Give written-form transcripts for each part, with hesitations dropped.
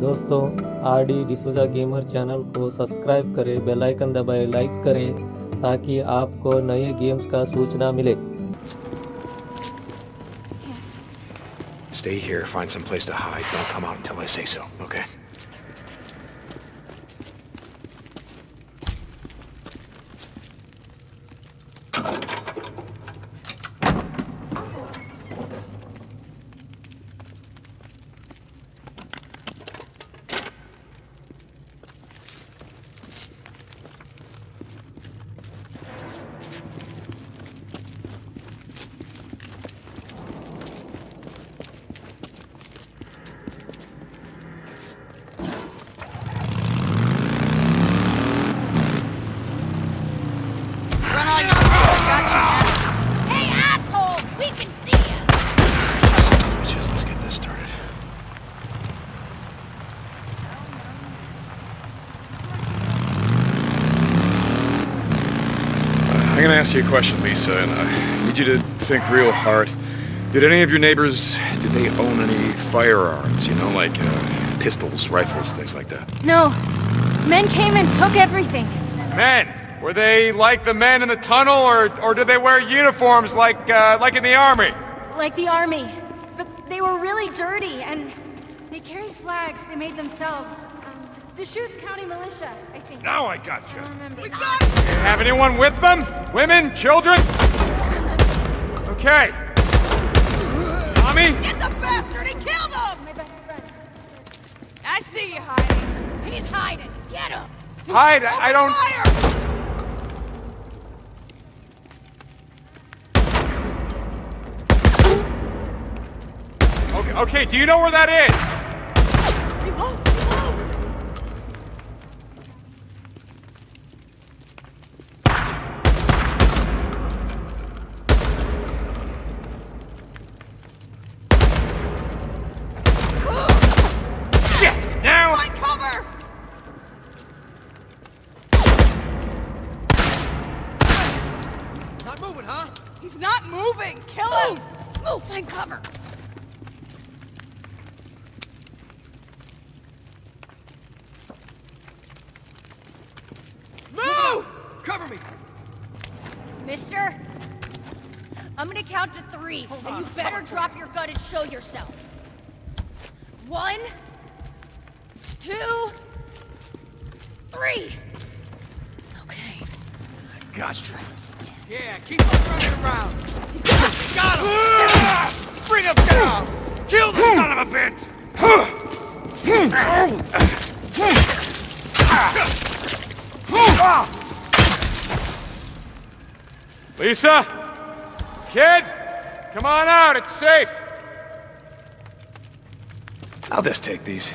दोस्तों RD D'Souza gamer channel को subscribe करें, बेल आइकन दबाएं, लाइक करें ताकि आपको नए गेम्स का सूचना मिले। Yes. Stay here, find some place to hide. Don't come out until I say so, okay? I'm gonna ask you a question, Lisa, and I need you to think real hard. Did any of your neighbors, did they own any firearms, you know, like pistols, rifles, things like that? No. Men came and took everything. Men? Were they like the men in the tunnel, or did they wear uniforms like in the army? Like the army. But they were really dirty, and they carried flags they made themselves. Deschutes County Militia, I think. Now I got you. We got you. Didn't have anyone with them? Women? Children? Okay. Tommy? Get the bastard and kill them! My best friend. I see you hiding. He's hiding. Get him! Hide? I don't... Fire! Okay, do you know where that is? He's not moving! Kill him! Move! Find cover! Move! Cover me! Mister, I'm gonna count to three, and you better drop your gun and show yourself. 1, 2, 3! Okay. I got you. Yeah, keep on running around. Got him! Bring him down! Kill the son of a bitch! Lisa? Kid? Come on out, it's safe! I'll just take these.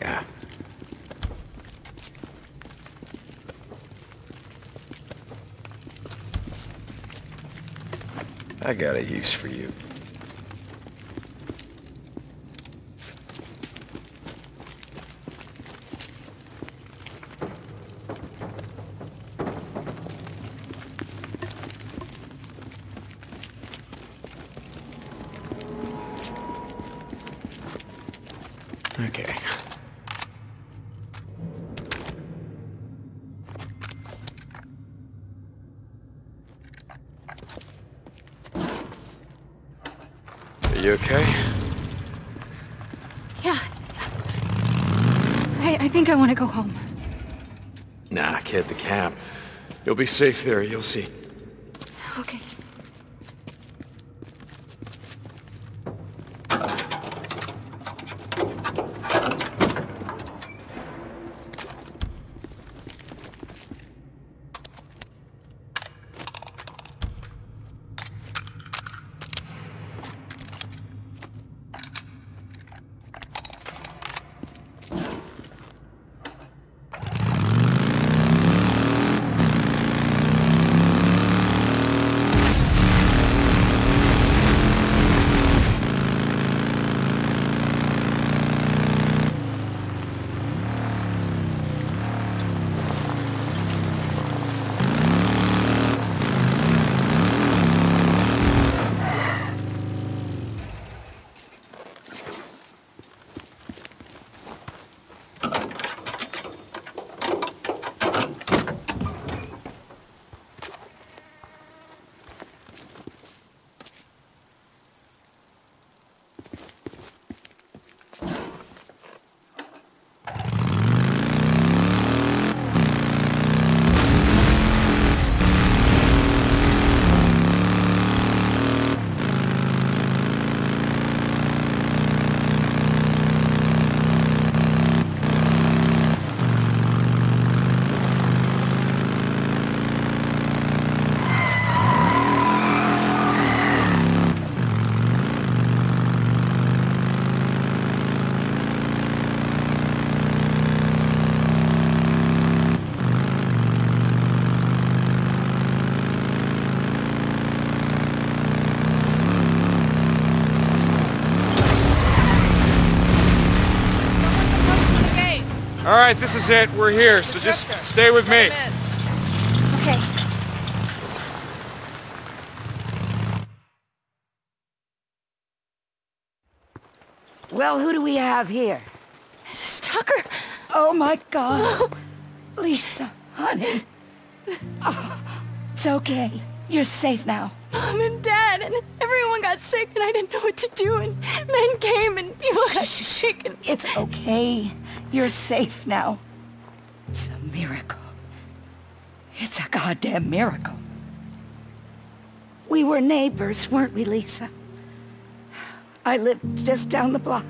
Yeah. I got a use for you. Okay. You okay? Yeah. I think I want to go home. Nah, kid, the camp. You'll be safe there, you'll see. Okay. All right, this is it. We're here, so just stay with me. Okay. Well, who do we have here? Mrs. Tucker. Oh, my God. Whoa. Lisa, honey. Oh, it's okay. You're safe now. Mom and Dad and everyone got sick and I didn't know what to do and men came and people got sick and... It's okay. You're safe now. It's a miracle. It's a goddamn miracle. We were neighbors, weren't we, Lisa? I lived just down the block.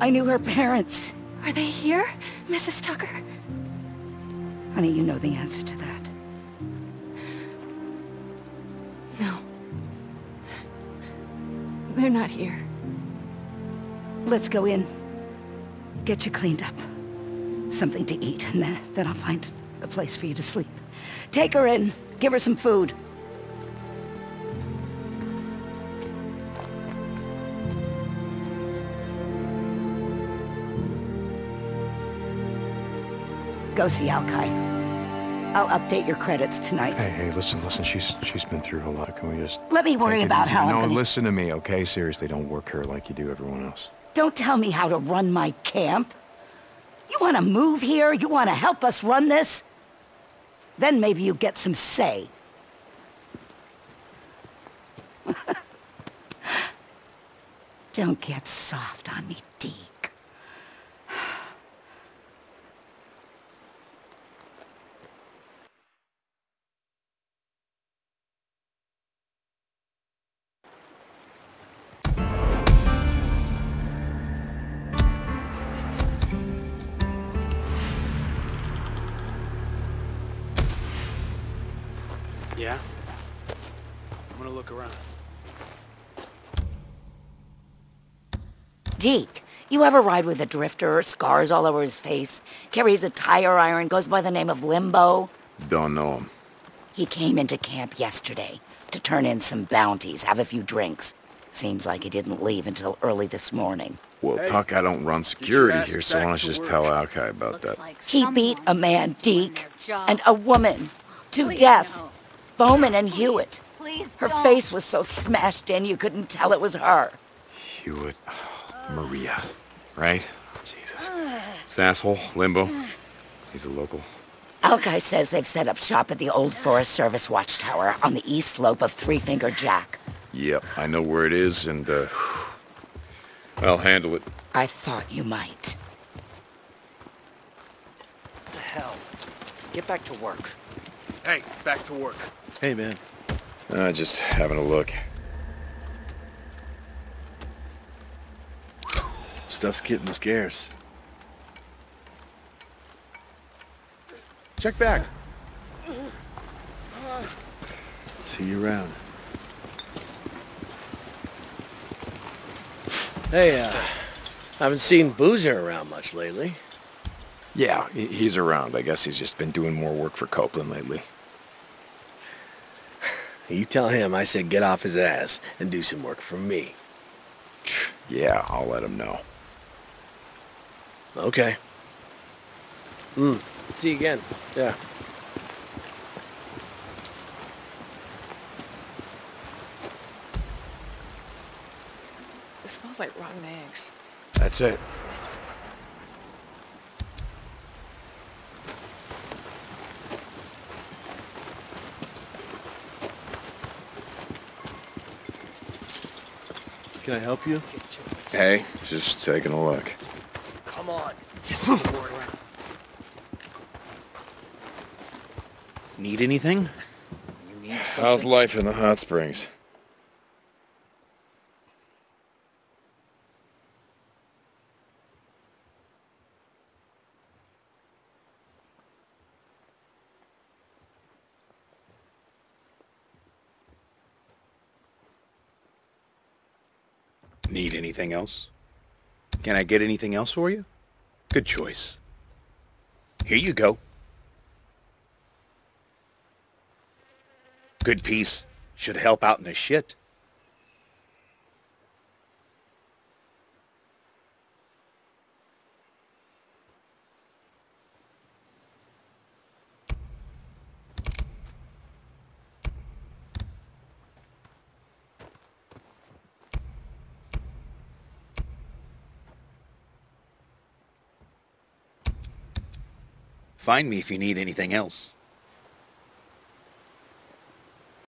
I knew her parents. Are they here, Mrs. Tucker? Honey, you know the answer to that. No. They're not here. Let's go in. Get you cleaned up. Something to eat, and then I'll find a place for you to sleep. Take her in. Give her some food. Go see Alki. I'll update your credits tonight. Hey, listen. She's been through a lot. Can we just... Let me worry about how I'm gonna... No, listen to me, okay? Seriously, don't work her like you do everyone else. Don't tell me how to run my camp. You want to move here? You want to help us run this? Then maybe you get some say. Don't get soft on me, Dee. Yeah? I'm gonna look around. Deke, you ever ride with a drifter, scars all over his face, carries a tire iron, goes by the name of Limbo? Don't know him. He came into camp yesterday to turn in some bounties, have a few drinks. Seems like he didn't leave until early this morning. Well, hey, Tuck, I don't run security here, so why don't you just tell Alki about that? Like he beat a man, Deke, and a woman to death. No. Bowman and Hewitt. Her face was so smashed in you couldn't tell it was her. Hewitt. Maria. Right? Jesus. This asshole, Limbo. He's a local. Alki says they've set up shop at the old Forest Service watchtower on the east slope of Three Finger Jack. Yep, I know where it is and, I'll handle it. I thought you might. What the hell? Get back to work. Hey, back to work. Hey, man. Just having a look. Stuff's getting scarce. Check back. See you around. Hey, haven't seen Boozer around much lately. Yeah, he's around. I guess he's just been doing more work for Copeland lately. You tell him I said get off his ass and do some work for me. Yeah, I'll let him know. Okay. See you again. Yeah. It smells like rotten eggs. That's it. Can I help you? Hey, just taking a look. Come on. Need anything? You need something? How's life in the hot springs? Need anything else? Can I get anything else for you? Good choice. Here you go. Good piece. Should help out in the shit. Find me if you need anything else.